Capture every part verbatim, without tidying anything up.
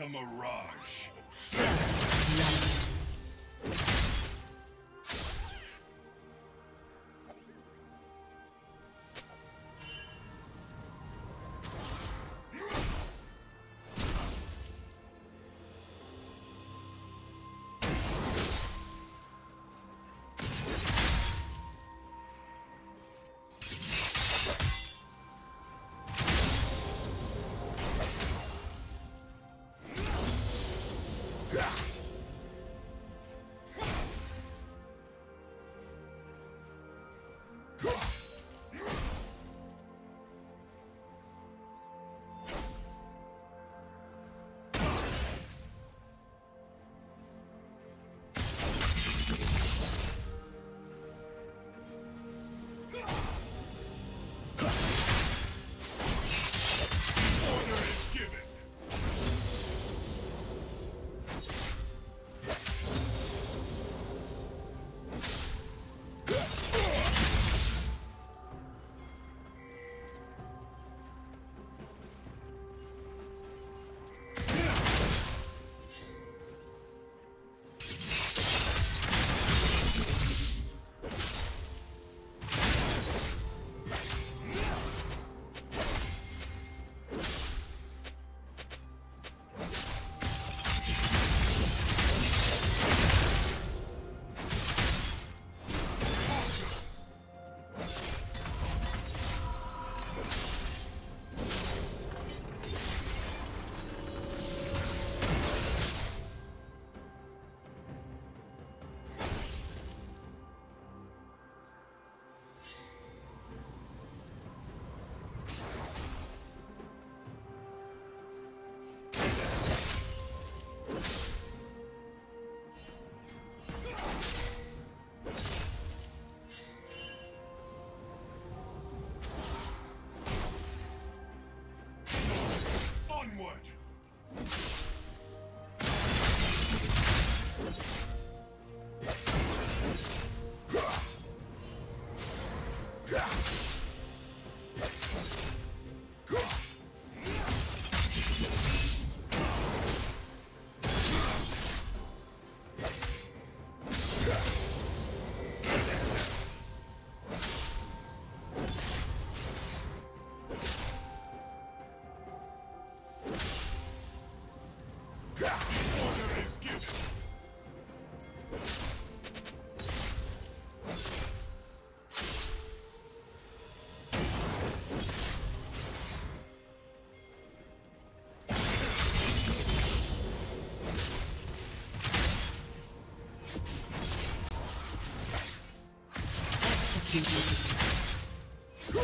not a mirage. First love. Killing spree. Let's go.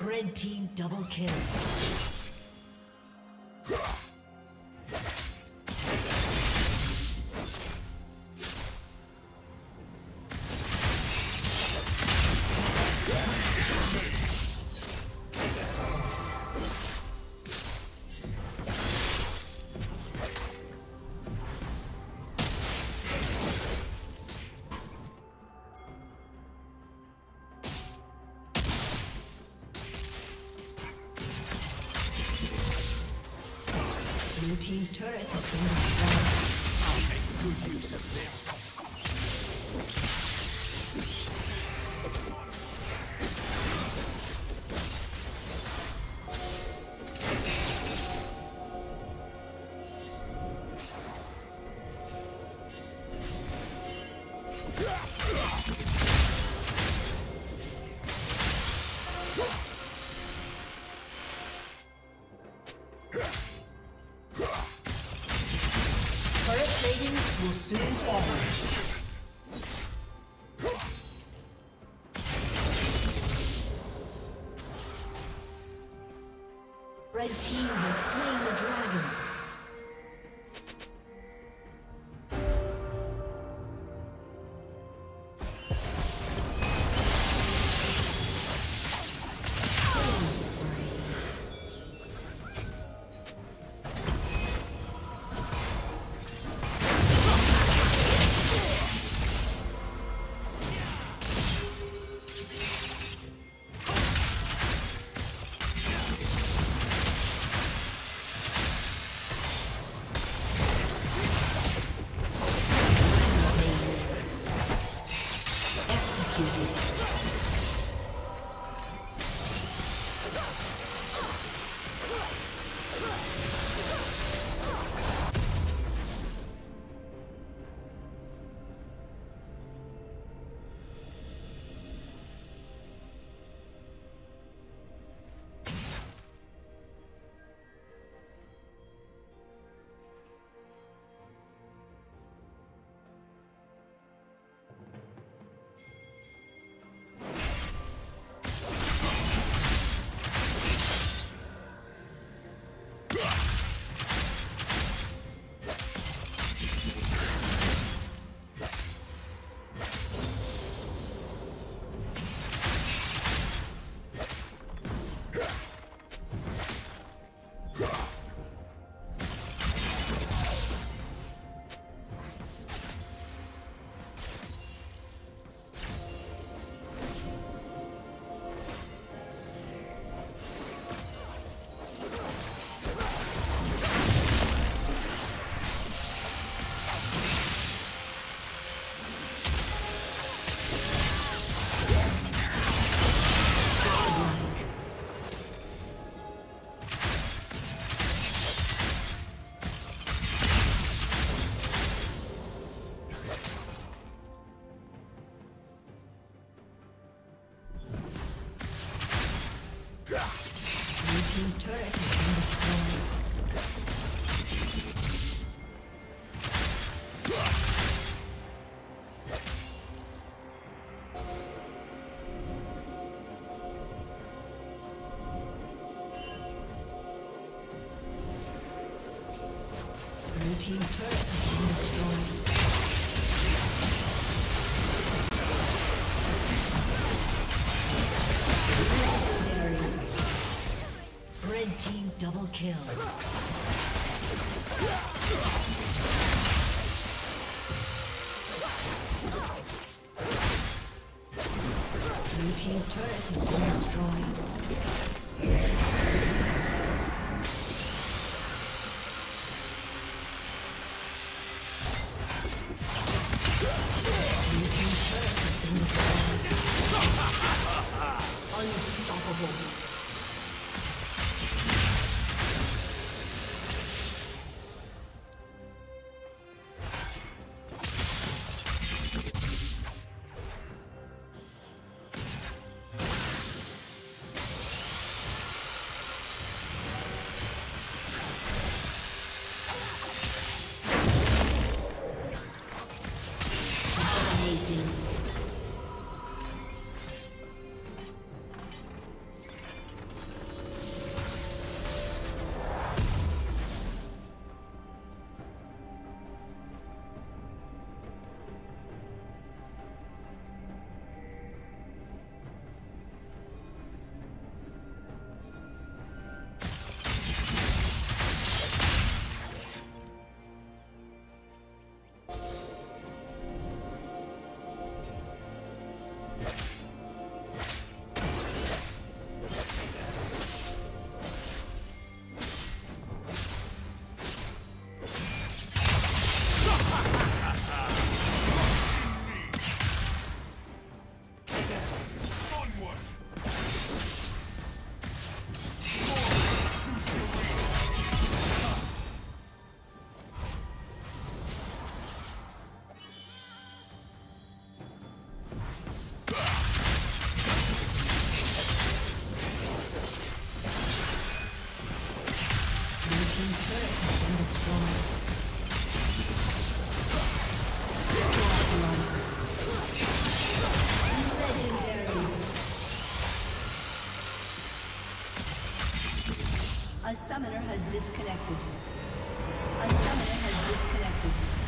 Red team double kill. Blue team's turret has been destroyed. I'll make good use of this. Gah! Turret plating will soon fall. Red team has slain the dragon. Team turret has been destroyed. Red team double kill. Unstoppable. A summoner has disconnected. A summoner has disconnected.